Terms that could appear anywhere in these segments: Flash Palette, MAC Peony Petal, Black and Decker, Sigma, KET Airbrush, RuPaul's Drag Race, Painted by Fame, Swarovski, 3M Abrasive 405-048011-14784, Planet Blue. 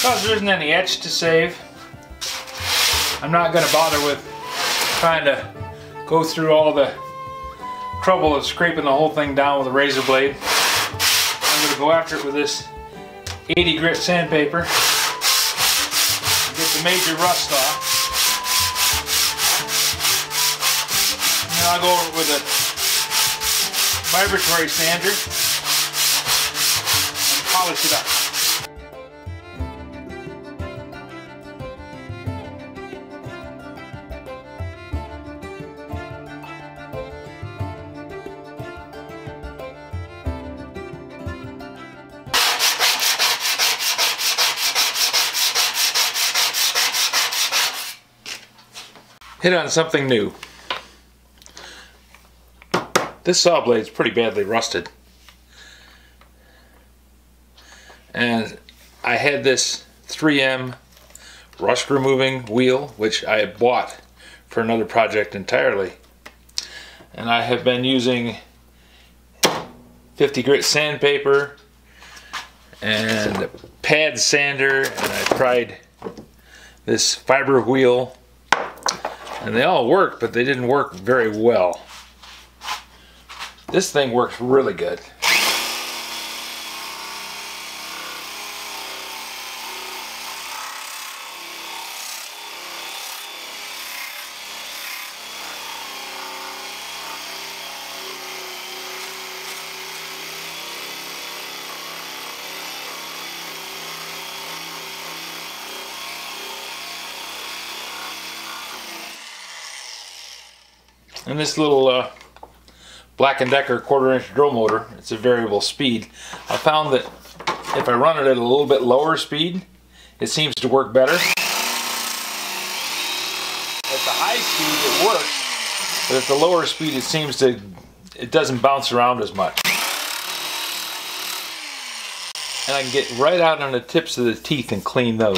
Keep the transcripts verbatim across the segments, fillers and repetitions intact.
Because there isn't any etch to save, I'm not going to bother with trying to go through all the trouble of scraping the whole thing down with a razor blade. I'm going to go after it with this eighty grit sandpaper and get the major rust off. Now I'll go over with a vibratory sander and polish it up. Hit on something new. This saw blade's pretty badly rusted, and I had this three M rust removing wheel, which I had bought for another project entirely, and I have been using fifty grit sandpaper and a pad sander, and I tried this fiber wheel. And they all worked, but they didn't work very well. This thing works really good. And this little uh, Black and Decker quarter inch drill motor, it's a variable speed. I found that if I run it at a little bit lower speed, it seems to work better. At the high speed it works, but at the lower speed it seems to, it doesn't bounce around as much. And I can get right out on the tips of the teeth and clean those.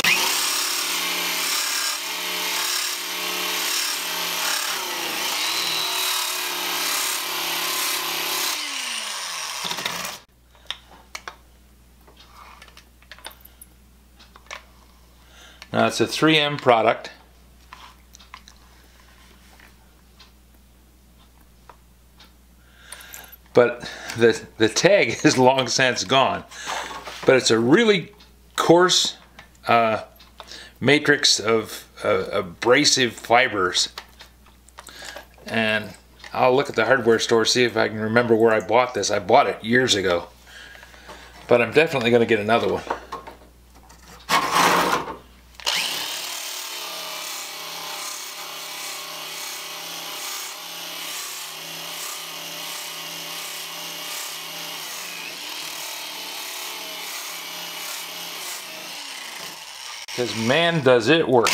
Now it's a three M product. But the, the tag is long since gone. But it's a really coarse uh, matrix of uh, abrasive fibers. And I'll look at the hardware store, see if I can remember where I bought this. I bought it years ago. But I'm definitely going to get another one. Because man, does it work.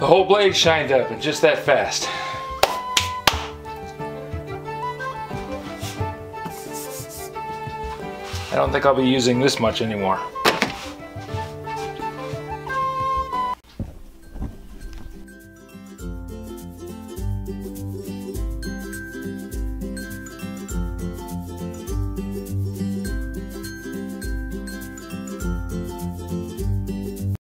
The whole blade shined up, and just that fast. I don't think I'll be using this much anymore.